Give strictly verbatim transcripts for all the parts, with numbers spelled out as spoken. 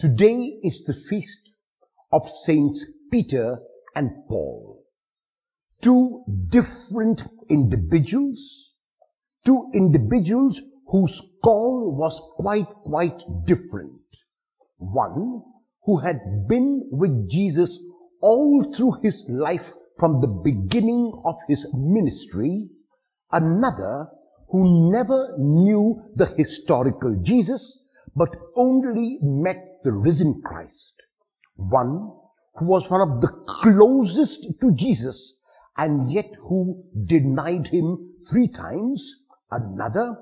Today is the feast of Saints Peter and Paul. Two different individuals, two individuals whose call was quite, quite different. One who had been with Jesus all through his life from the beginning of his ministry, another who never knew the historical Jesus, but only met the risen Christ. One who was one of the closest to Jesus, and yet who denied him three times. Another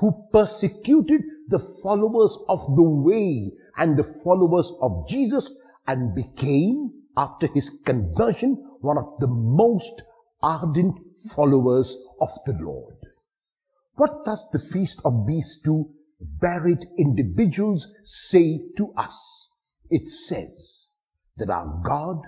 who persecuted the followers of the way and the followers of Jesus, and became, after his conversion, one of the most ardent followers of the Lord. What does the feast of these two buried individuals say to us? It says that our God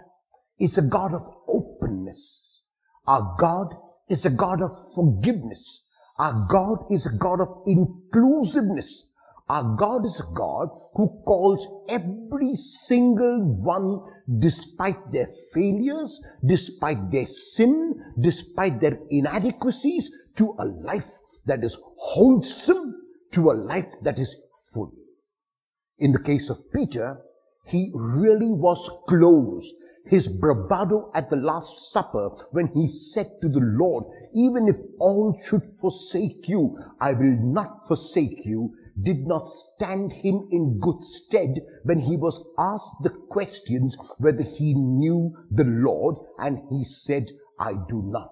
is a God of openness. Our God is a God of forgiveness. Our God is a God of inclusiveness. Our God is a God who calls every single one, despite their failures, despite their sin, despite their inadequacies, to a life that is wholesome, to a life that is full. In the case of Peter, he really was close. His bravado at the Last Supper, when he said to the Lord, "Even if all should forsake you, I will not forsake you," did not stand him in good stead when he was asked the questions whether he knew the Lord, and he said, "I do not."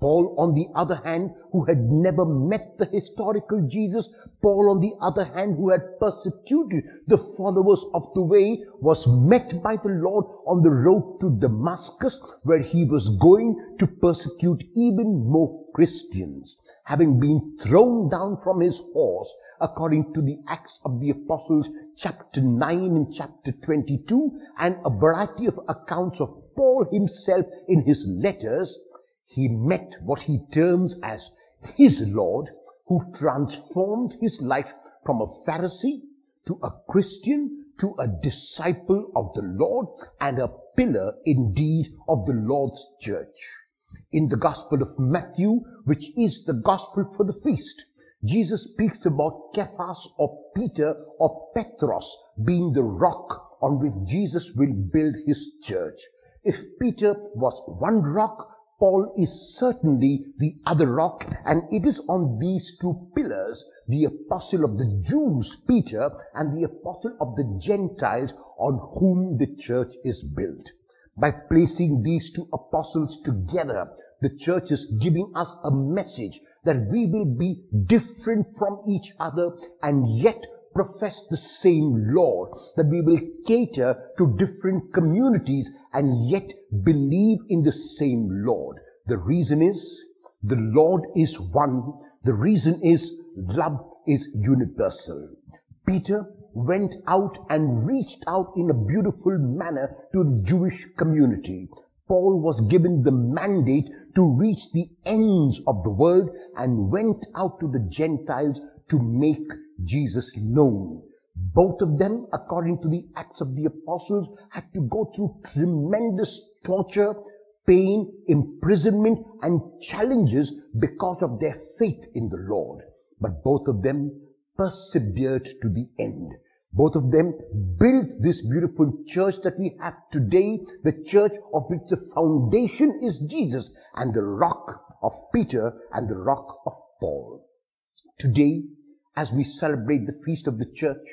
Paul, on the other hand, who had never met the historical Jesus, Paul, on the other hand, who had persecuted the followers of the way, was met by the Lord on the road to Damascus, where he was going to persecute even more Christians. Having been thrown down from his horse, according to the Acts of the Apostles, chapter nine and chapter twenty-two, and a variety of accounts of Paul himself in his letters, he met what he terms as his Lord, who transformed his life from a Pharisee to a Christian, to a disciple of the Lord, and a pillar indeed of the Lord's church. In the Gospel of Matthew, which is the Gospel for the feast, Jesus speaks about Cephas or Peter or Petros being the rock on which Jesus will build his church. If Peter was one rock, Paul is certainly the other rock, and it is on these two pillars, the apostle of the Jews, Peter, and the apostle of the Gentiles, on whom the church is built. By placing these two apostles together, the church is giving us a message that we will be different from each other and yet profess the same Lord, that we will cater to different communities and yet believe in the same Lord. The reason is, the Lord is one. The reason is, love is universal. Peter went out and reached out in a beautiful manner to the Jewish community. Paul was given the mandate to reach the ends of the world and went out to the Gentiles to make Jesus known. Both of them, according to the Acts of the Apostles, had to go through tremendous torture, pain, imprisonment, and challenges because of their faith in the Lord. But both of them persevered to the end. Both of them built this beautiful church that we have today, the church of which the foundation is Jesus, and the rock of Peter and the rock of Paul. Today, as we celebrate the feast of the church,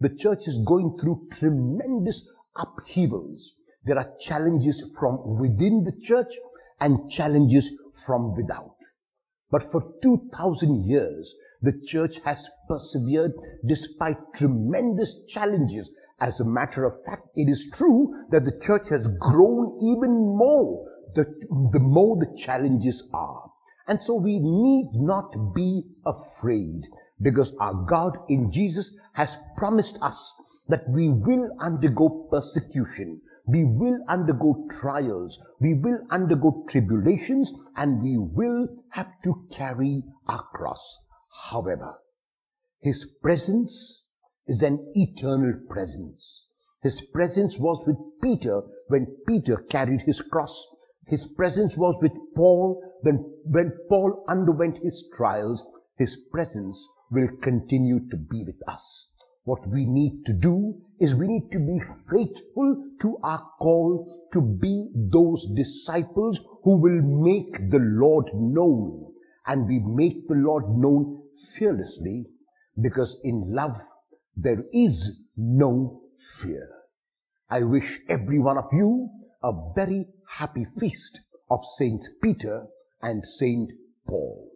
the church is going through tremendous upheavals. There are challenges from within the church and challenges from without. But for two thousand years, the church has persevered despite tremendous challenges. As a matter of fact, it is true that the church has grown even more the, the more the challenges are. And so we need not be afraid, because our God in Jesus has promised us that we will undergo persecution, we will undergo trials, we will undergo tribulations, and we will have to carry our cross. However, His presence is an eternal presence. His presence was with Peter when Peter carried his cross. His presence was with Paul when, when Paul underwent his trials. His presence will continue to be with us. What we need to do is we need to be faithful to our call to be those disciples who will make the Lord known. And we make the Lord known fearlessly, because in love there is no fear. I wish every one of you a very happy feast of Saints Peter and Saint Paul.